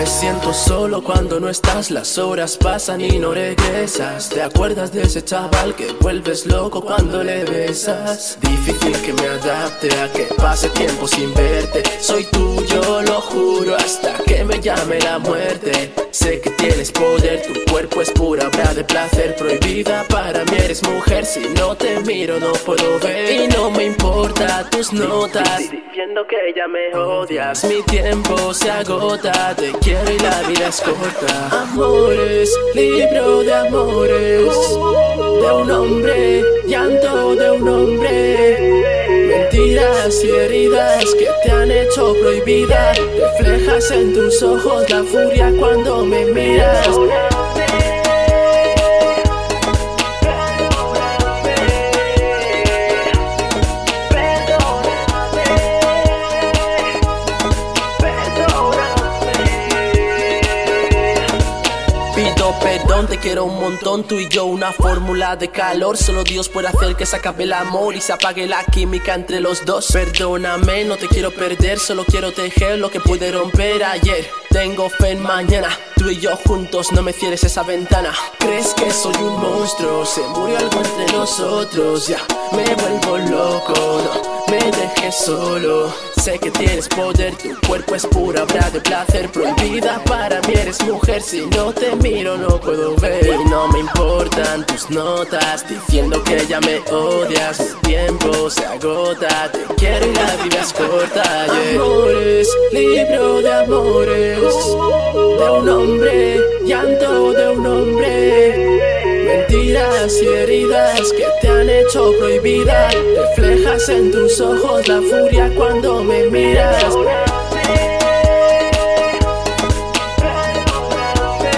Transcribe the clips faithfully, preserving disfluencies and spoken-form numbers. Me siento solo cuando no estás, las horas pasan y no regresas. ¿Te acuerdas de ese chaval que vuelves loco cuando le besas? Difícil que me adapte a que pase tiempo sin verte. Soy tuyo, lo juro, hasta que me llame la muerte. Sé que tienes poder, tu cuerpo es pura obra de placer. Prohibida para mí eres mujer, si no te miro no puedo ver. Y no me importa tus notas diciendo que ya me odias. Mi tiempo se agota, te quiero y la vida es corta. Amores, libro de amores, de un hombre, llanto de un hombre. Mentiras y heridas que te han hecho prohibida. Reflejas en tus ojos la furia cuando me miras. Perdón, te quiero un montón, tú y yo una fórmula de calor. Solo Dios puede hacer que se acabe el amor y se apague la química entre los dos. Perdóname, no te quiero perder, solo quiero tejer lo que pude romper ayer. Tengo fe en mañana, tú y yo juntos, no me cierres esa ventana. Crees que soy un monstruo, se murió algo entre nosotros. Ya me vuelvo loco, no me dejes solo. Sé que tienes poder, tu cuerpo es pura obra de placer. Prohibida para mí eres mujer, si no te miro no puedo ver. Y no me importan tus notas diciendo que ya me odias. Mi tiempo se agota, te quiero y la vida es corta, yeah. Amores, libro de amores, de un hombre, llanto de un hombre. Mentiras y heridas que te han hecho prohibida. Reflejas en tus ojos la furia cuando me miras. Perdóname,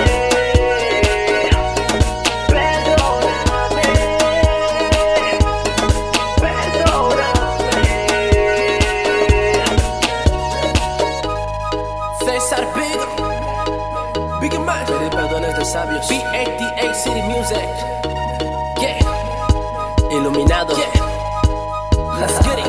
perdóname. Cesar Biggie, Biggie Man, pedir perdón es de sabios. B A T A City Music, yeah, iluminado, yeah, let's get it.